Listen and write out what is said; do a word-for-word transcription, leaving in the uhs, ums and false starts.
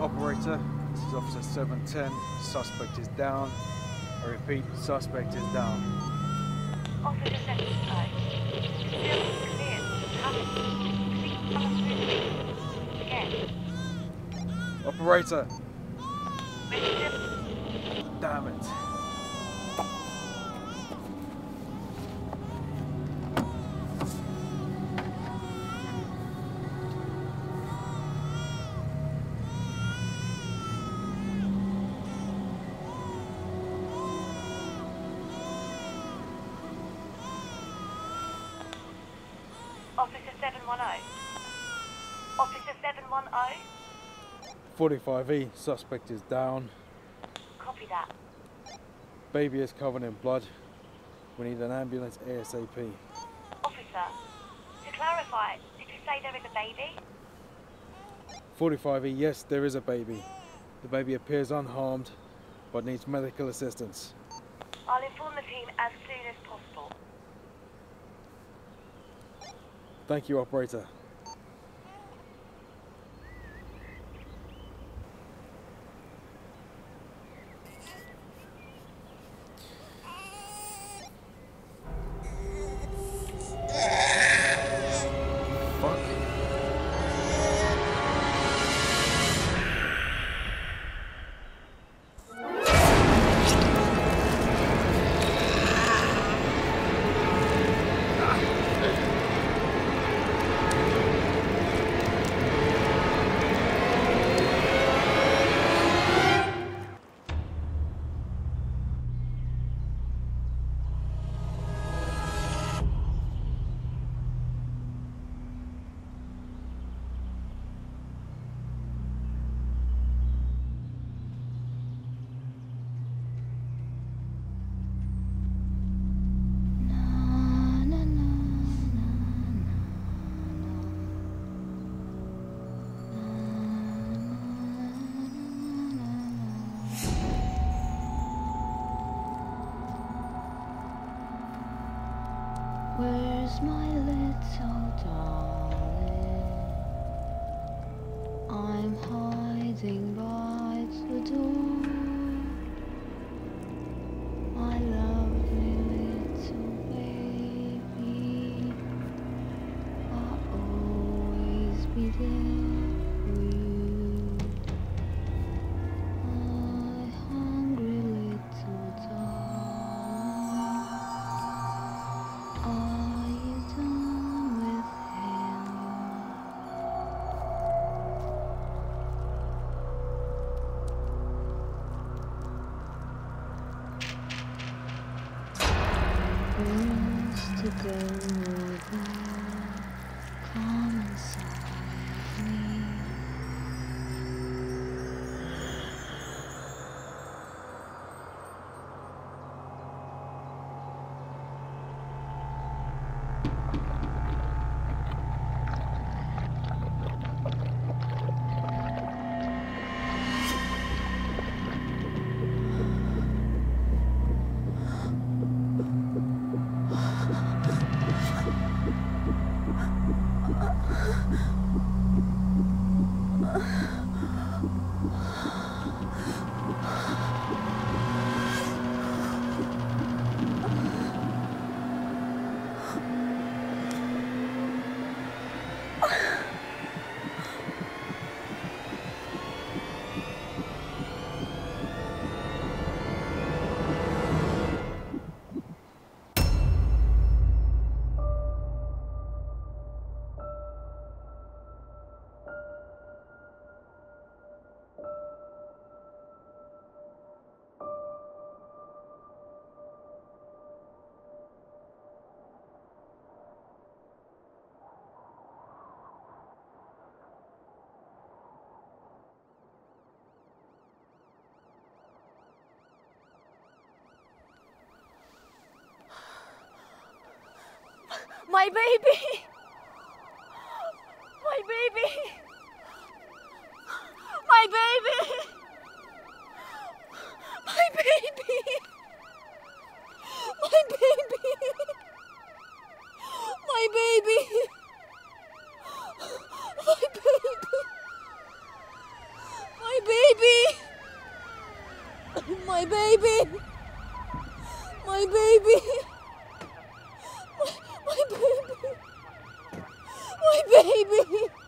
Operator, this is Officer seven ten, suspect is down. I repeat, suspect is down. Officer seven five, still clear, coming, again. Operator! Damn it. Officer seven one zero. Officer seven one zero. forty-five E, suspect is down. Copy that. Baby is covered in blood. We need an ambulance ASAP. Officer, to clarify, did you say there is a baby? forty-five E, yes, there is a baby. The baby appears unharmed, but needs medical assistance. I'll inform the team as soon as possible. Thank you, operator. Where's my little darling? I'm hiding by the door. My lovely little baby, I'll always be there. To go over, come inside me. My baby! My baby! My baby! My baby! My baby! My baby! My baby! My My baby! My baby! My, my baby! My baby!